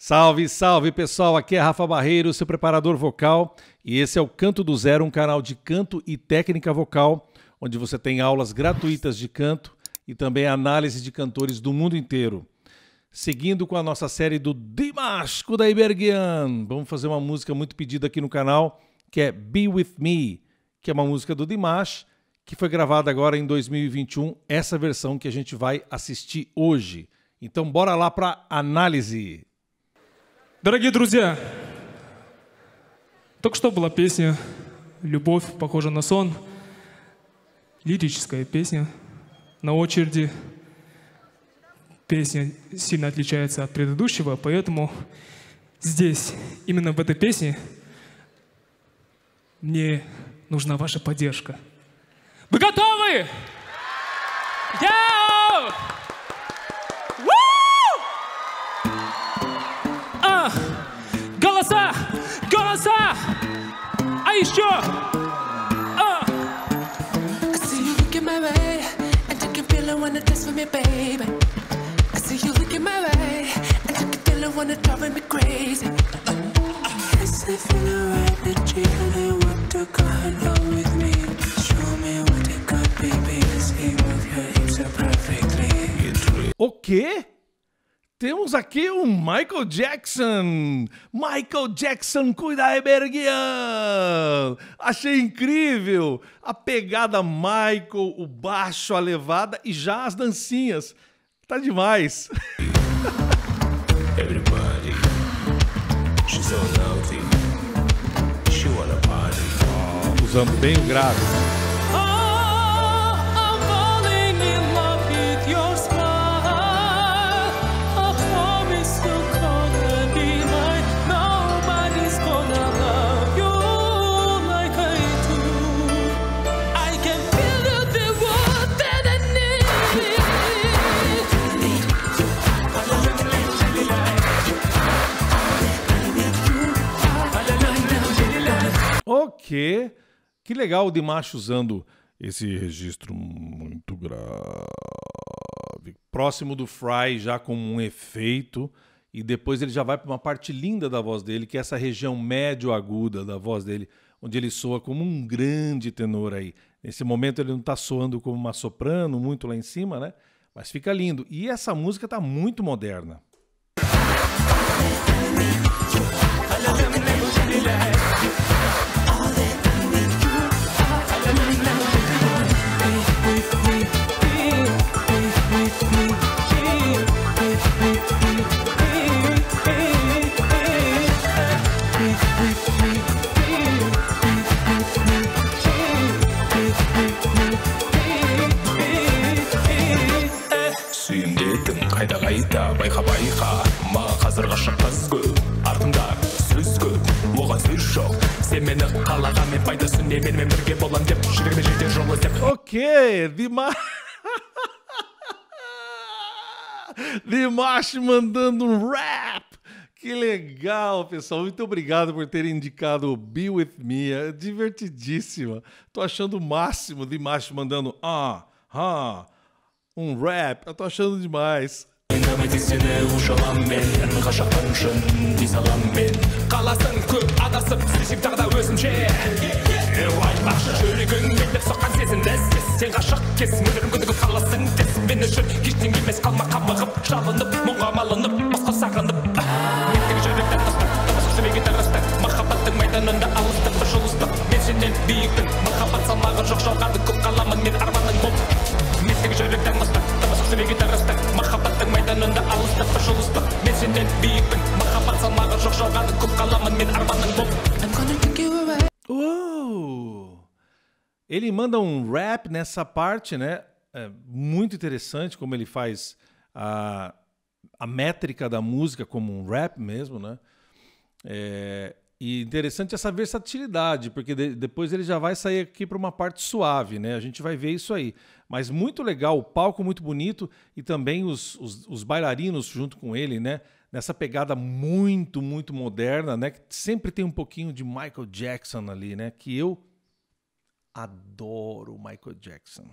Salve, salve pessoal, aqui é Rafa Barreiros, seu preparador vocal, e esse é o Canto do Zero, um canal de canto e técnica vocal, onde você tem aulas gratuitas de canto e também análise de cantores do mundo inteiro. Seguindo com a nossa série do Dimash Kudaibergen, vamos fazer uma música muito pedida aqui no canal, que é Be With Me, que é uma música do Dimash, que foi gravada agora em 2021, essa versão que a gente vai assistir hoje. Então bora lá para análise. Дорогие друзья, только что была песня «Любовь похожа на сон», лирическая песня, на очереди песня сильно отличается от предыдущего, поэтому здесь, именно в этой песне, мне нужна ваша поддержка. Вы готовы? Я! Голоса, голоса, а еще... I see you look in my way, and you can feel it when it dance with me, baby. I see you look in my way, and you can feel it when it driving me crazy. Is it feeling right that you really want to go along with me? Show me what it could be, baby, see with your hips so perfectly. O quê? Temos aqui o Michael Jackson, Kudaibergen. Achei incrível a pegada Michael, o baixo, a levada e já as dancinhas. Tá demais. Everybody, she's so naughty, she wanna party. Oh, usando bem o grave. Que legal o Dimash usando esse registro muito grave, próximo do Fry, já com um efeito, e depois ele já vai para uma parte linda da voz dele, que é essa região médio-aguda da voz dele, onde ele soa como um grande tenor aí. Nesse momento ele não está soando como uma soprano, muito lá em cima, né? Mas fica lindo. E essa música está muito moderna. Ok, Dimash mandando um rap. Que legal, pessoal. Muito obrigado por terem indicado o Be With Me. É divertidíssima. Tô achando o máximo Dimash mandando um rap. Eu tô achando demais. Ele manda um rap nessa parte, né? É muito interessante como ele faz a métrica da música como um rap mesmo, né? E interessante essa versatilidade, porque depois ele já vai sair aqui para uma parte suave, né? A gente vai ver isso aí. Mas muito legal, o palco muito bonito e também os bailarinos junto com ele, né? Nessa pegada muito, muito moderna, né? Que sempre tem um pouquinho de Michael Jackson ali, né? Que eu adoro Michael Jackson.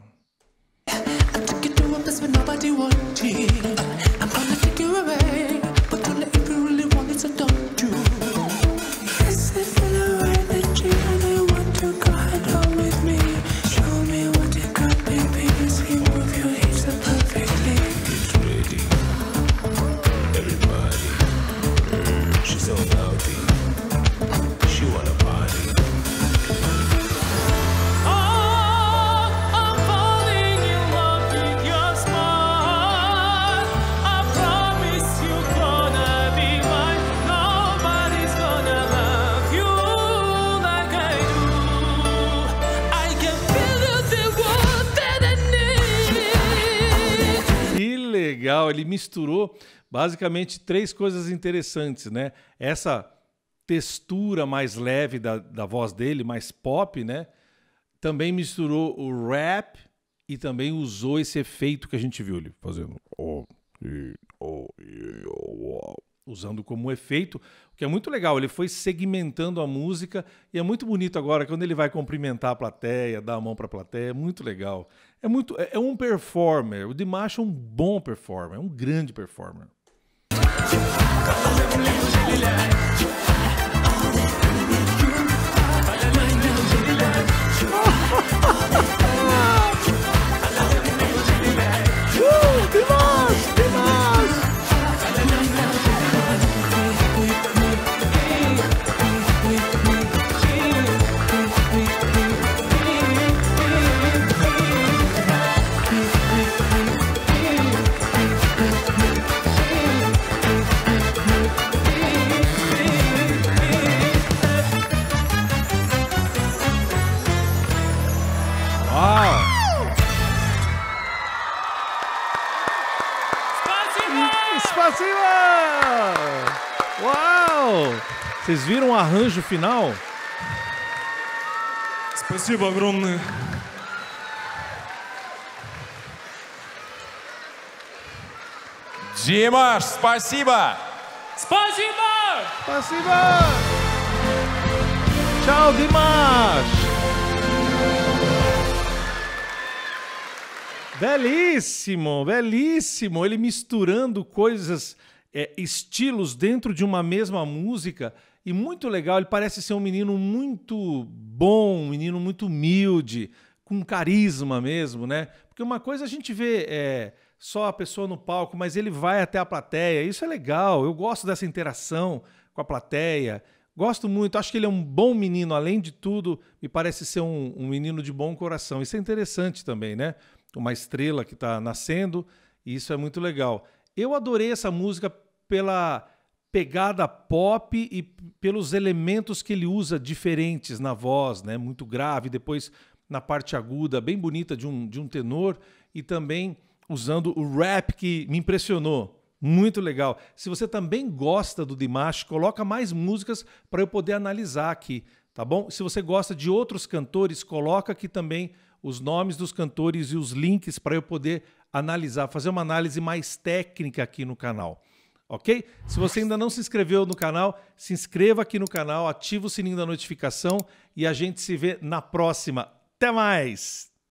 legal, ele misturou basicamente três coisas interessantes, né? Essa textura mais leve da voz dele, mais pop, né? Também misturou o rap e também usou esse efeito que a gente viu ele fazendo. Usando como efeito, o que é muito legal. Ele foi segmentando a música e é muito bonito agora, quando ele vai cumprimentar a plateia, dar a mão para a plateia, é muito legal. É um performer. O Dimash é um bom performer, é um grande performer. Uau! Vocês viram o arranjo final? Спасибо огромное. Димаш, спасибо. Спасибо. Спасибо. Tchau, Dimash. Belíssimo, belíssimo. Ele misturando coisas, estilos dentro de uma mesma música, e muito legal. Ele parece ser um menino muito bom, um menino muito humilde, com carisma mesmo, né? Porque uma coisa a gente vê só a pessoa no palco, mas ele vai até a plateia. Isso é legal. Eu gosto dessa interação com a plateia. Gosto muito, acho que ele é um bom menino, além de tudo, me parece ser um menino de bom coração. Isso é interessante também, né? Uma estrela que está nascendo, e isso é muito legal. Eu adorei essa música pela pegada pop e pelos elementos que ele usa diferentes na voz, né? Muito grave, depois na parte aguda, bem bonita de um tenor, e também usando o rap, que me impressionou. Muito legal. Se você também gosta do Dimash, coloca mais músicas para eu poder analisar aqui, tá bom? Se você gosta de outros cantores, coloca aqui também os nomes dos cantores e os links para eu poder analisar, fazer uma análise mais técnica aqui no canal, ok? Se você ainda não se inscreveu no canal, se inscreva aqui no canal, ativa o sininho da notificação e a gente se vê na próxima. Até mais!